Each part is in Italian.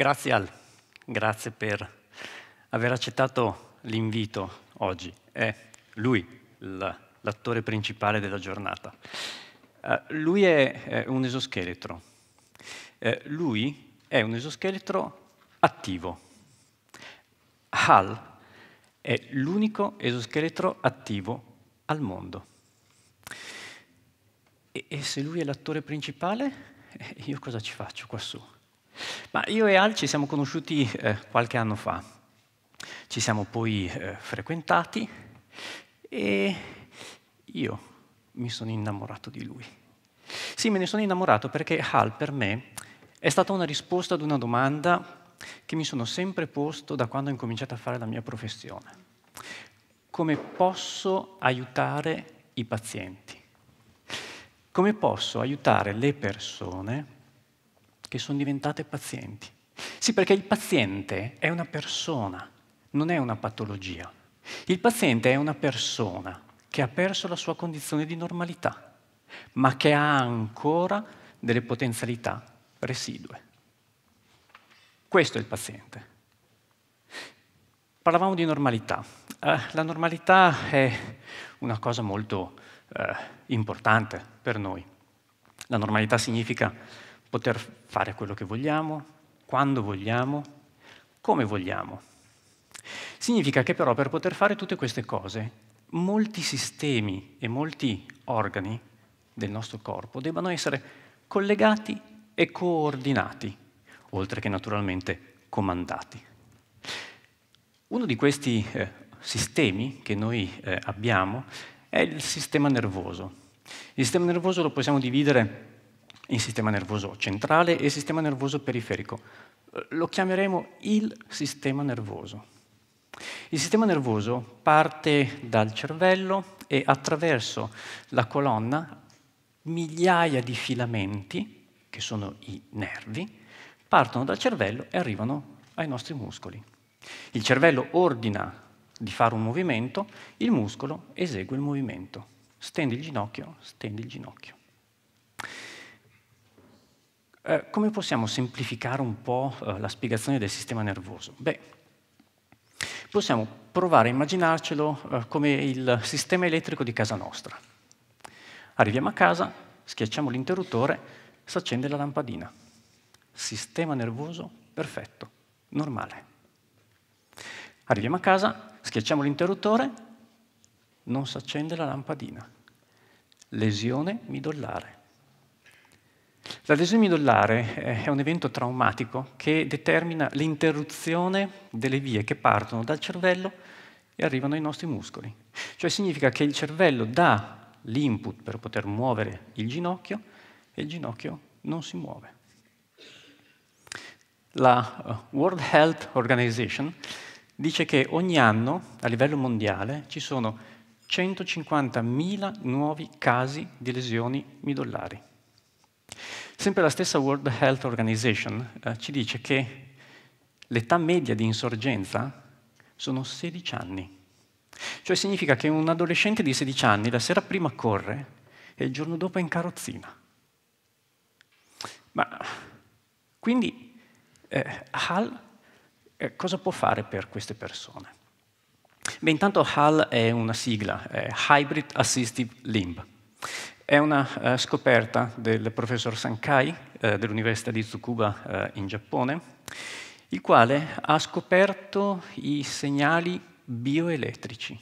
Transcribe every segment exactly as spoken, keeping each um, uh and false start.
Grazie Al, grazie per aver accettato l'invito oggi. È lui l'attore principale della giornata. Uh, lui è, è un esoscheletro. Uh, lui è un esoscheletro attivo. Hal è l'unico esoscheletro attivo al mondo. E, e se lui è l'attore principale, io cosa ci faccio qua su? Ma io e Al ci siamo conosciuti eh, qualche anno fa. Ci siamo poi eh, frequentati e io mi sono innamorato di lui. Sì, me ne sono innamorato perché Hal per me è stata una risposta ad una domanda che mi sono sempre posto da quando ho incominciato a fare la mia professione. Come posso aiutare i pazienti? Come posso aiutare le persone che sono diventate pazienti? Sì, perché il paziente è una persona, non è una patologia. Il paziente è una persona che ha perso la sua condizione di normalità, ma che ha ancora delle potenzialità residue. Questo è il paziente. Parlavamo di normalità. Eh, la normalità è una cosa molto eh, importante per noi. La normalità significa poter fare quello che vogliamo, quando vogliamo, come vogliamo. Significa che però per poter fare tutte queste cose, molti sistemi e molti organi del nostro corpo debbano essere collegati e coordinati, oltre che naturalmente comandati. Uno di questi eh, sistemi che noi eh, abbiamo è il sistema nervoso. Il sistema nervoso lo possiamo dividere in sistema nervoso centrale e sistema nervoso periferico. Lo chiameremo il sistema nervoso. Il sistema nervoso parte dal cervello e attraverso la colonna migliaia di filamenti, che sono i nervi, partono dal cervello e arrivano ai nostri muscoli. Il cervello ordina di fare un movimento, il muscolo esegue il movimento. Stendi il ginocchio, stendi il ginocchio. Eh, come possiamo semplificare un po' la spiegazione del sistema nervoso? Beh, possiamo provare a immaginarcelo eh, come il sistema elettrico di casa nostra. Arriviamo a casa, schiacciamo l'interruttore, si accende la lampadina. Sistema nervoso perfetto, normale. Arriviamo a casa, schiacciamo l'interruttore, non si accende la lampadina. Lesione midollare. La lesione midollare è un evento traumatico che determina l'interruzione delle vie che partono dal cervello e arrivano ai nostri muscoli. Cioè significa che il cervello dà l'input per poter muovere il ginocchio e il ginocchio non si muove. La World Health Organization dice che ogni anno, a livello mondiale, ci sono centocinquantamila nuovi casi di lesioni midollari. Sempre la stessa World Health Organization eh, ci dice che l'età media di insorgenza sono sedici anni. Cioè significa che un adolescente di sedici anni la sera prima corre e il giorno dopo è in carrozzina. Ma quindi Eh, Hal eh, cosa può fare per queste persone? Beh, intanto Hal è una sigla, è Hybrid Assistive Limb. È una eh, scoperta del professor Sankai eh, dell'Università di Tsukuba eh, in Giappone, il quale ha scoperto i segnali bioelettrici.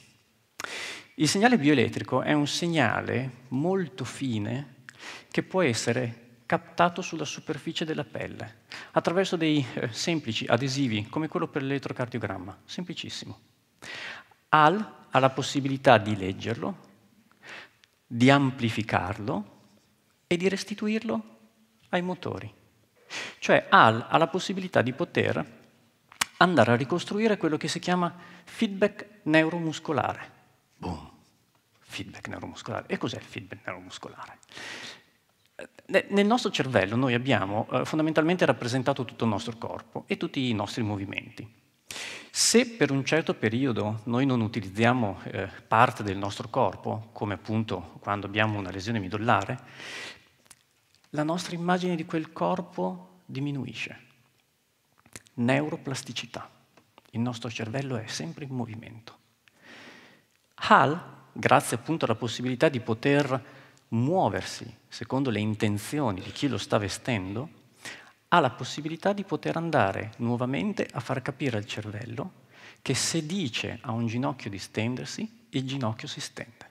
Il segnale bioelettrico è un segnale molto fine che può essere captato sulla superficie della pelle, attraverso dei eh, semplici adesivi, come quello per l'elettrocardiogramma, semplicissimo. Al ha la possibilità di leggerlo, di amplificarlo e di restituirlo ai motori. Cioè Al ha la possibilità di poter andare a ricostruire quello che si chiama feedback neuromuscolare. Boom! Feedback neuromuscolare. E cos'è il feedback neuromuscolare? Nel nostro cervello noi abbiamo eh, fondamentalmente rappresentato tutto il nostro corpo e tutti i nostri movimenti. Se per un certo periodo noi non utilizziamo eh, parte del nostro corpo, come appunto quando abbiamo una lesione midollare, la nostra immagine di quel corpo diminuisce. neuroplasticità. Il nostro cervello è sempre in movimento. H A L, grazie appunto alla possibilità di poter muoversi secondo le intenzioni di chi lo sta vestendo, ha la possibilità di poter andare nuovamente a far capire al cervello che se dice a un ginocchio di stendersi, il ginocchio si stende.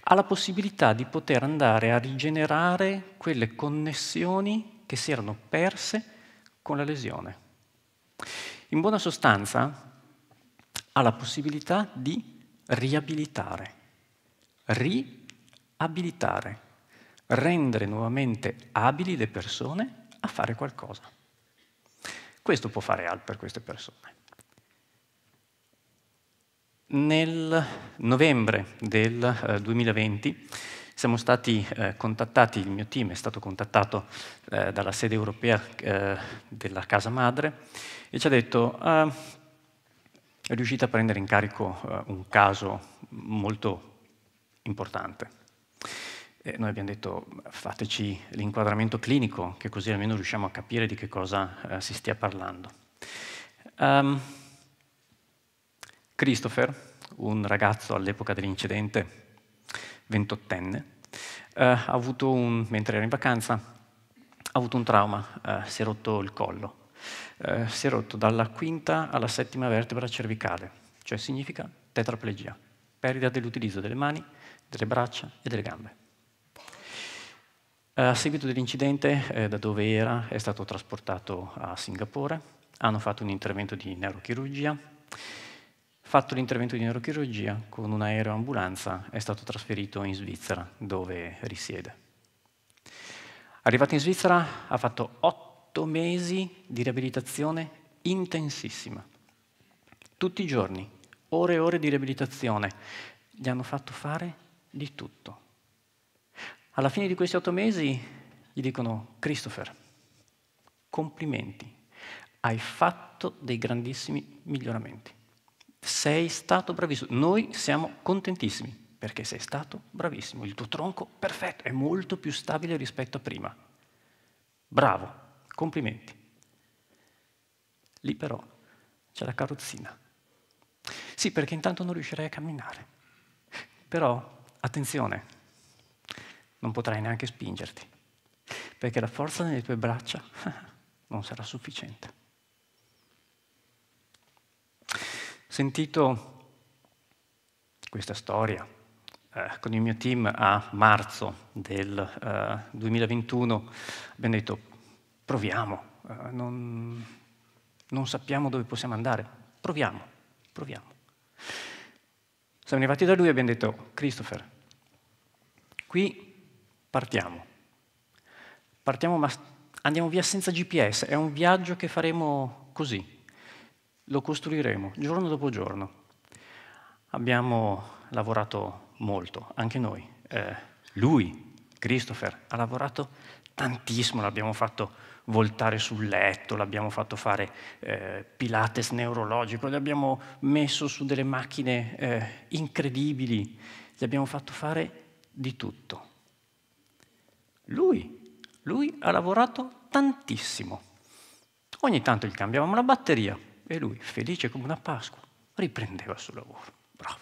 Ha la possibilità di poter andare a rigenerare quelle connessioni che si erano perse con la lesione. In buona sostanza, ha la possibilità di riabilitare, riabilitare, rendere nuovamente abili le persone a fare qualcosa. Questo può fare H A L per queste persone. Nel novembre del duemilaventi siamo stati eh, contattati, il mio team è stato contattato eh, dalla sede europea eh, della Casa Madre e ci ha detto eh, è riuscita a prendere in carico eh, un caso molto importante. E noi abbiamo detto fateci l'inquadramento clinico, che così almeno riusciamo a capire di che cosa eh, si stia parlando. Um, Christopher, un ragazzo all'epoca dell'incidente, ventottenne, eh, ha avuto un, mentre era in vacanza, ha avuto un trauma, eh, si è rotto il collo, eh, si è rotto dalla quinta alla settima vertebra cervicale, cioè significa tetraplegia, perdita dell'utilizzo delle mani, delle braccia e delle gambe. Eh, a seguito dell'incidente, eh, da dove era, è stato trasportato a Singapore, hanno fatto un intervento di neurochirurgia. Fatto l'intervento di neurochirurgia con un aeroambulanza, è stato trasferito in Svizzera, dove risiede. Arrivato in Svizzera, ha fatto otto mesi di riabilitazione intensissima. Tutti i giorni, ore e ore di riabilitazione. Gli hanno fatto fare di tutto. Alla fine di questi otto mesi, gli dicono: Christopher, complimenti, hai fatto dei grandissimi miglioramenti. Sei stato bravissimo, noi siamo contentissimi perché sei stato bravissimo, il tuo tronco perfetto, è molto più stabile rispetto a prima. Bravo, complimenti. Lì però c'è la carrozzina. Sì, perché intanto non riuscirai a camminare, però attenzione, non potrai neanche spingerti, perché la forza nelle tue braccia non sarà sufficiente. Sentito questa storia eh, con il mio team a marzo del eh, duemilaventuno, abbiamo detto proviamo, eh, non, non sappiamo dove possiamo andare, proviamo, proviamo. Siamo arrivati da lui e abbiamo detto: Christopher, qui partiamo, partiamo ma andiamo via senza G P S, è un viaggio che faremo così. Lo costruiremo giorno dopo giorno. Abbiamo lavorato molto, anche noi. Eh, lui, Christopher, ha lavorato tantissimo, l'abbiamo fatto voltare sul letto, l'abbiamo fatto fare eh, pilates neurologico, l'abbiamo messo su delle macchine eh, incredibili, gli abbiamo fatto fare di tutto. Lui, lui ha lavorato tantissimo. Ogni tanto gli cambiavamo la batteria, e lui, felice come una Pasqua, riprendeva il suo lavoro. Bravo.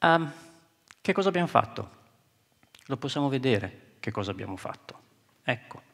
Um, che cosa abbiamo fatto? Lo possiamo vedere che cosa abbiamo fatto. Ecco.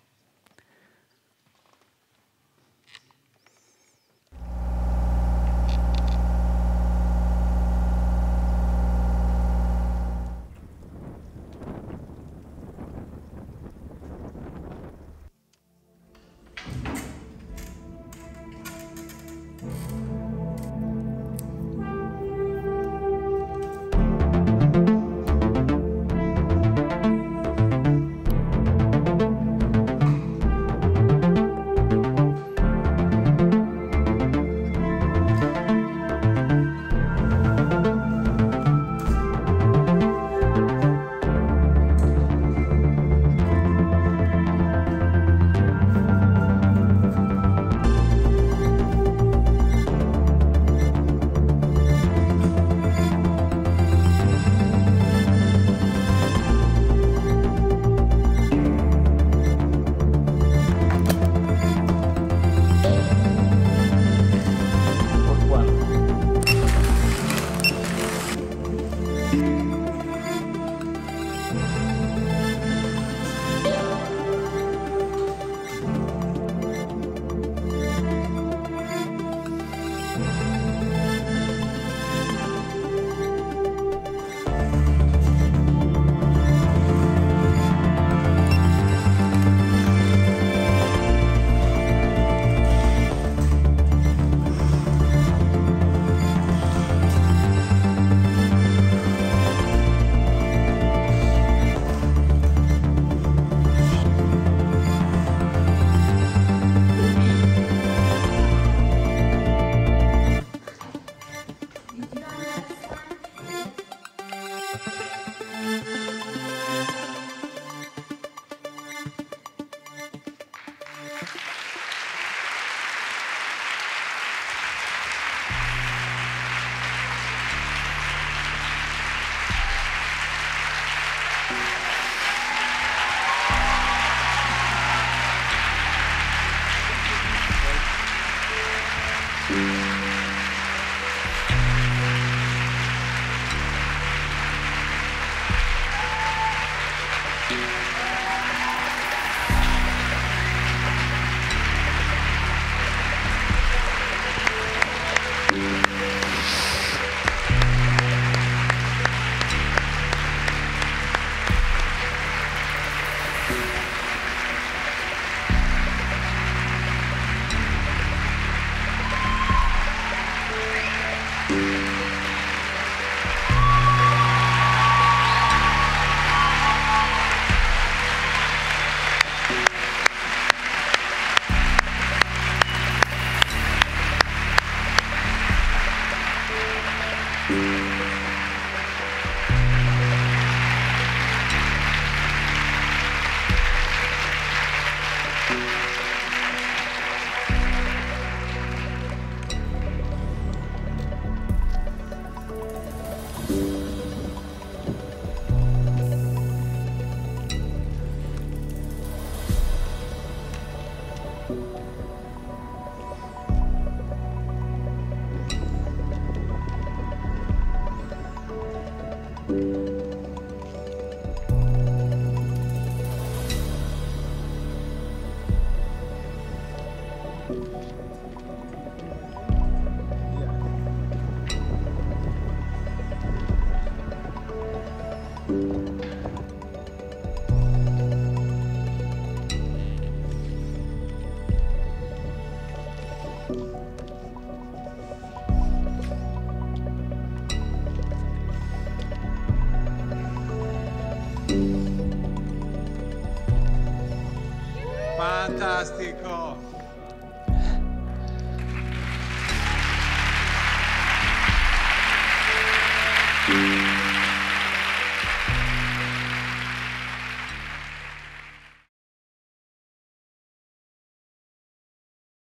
Fantastico!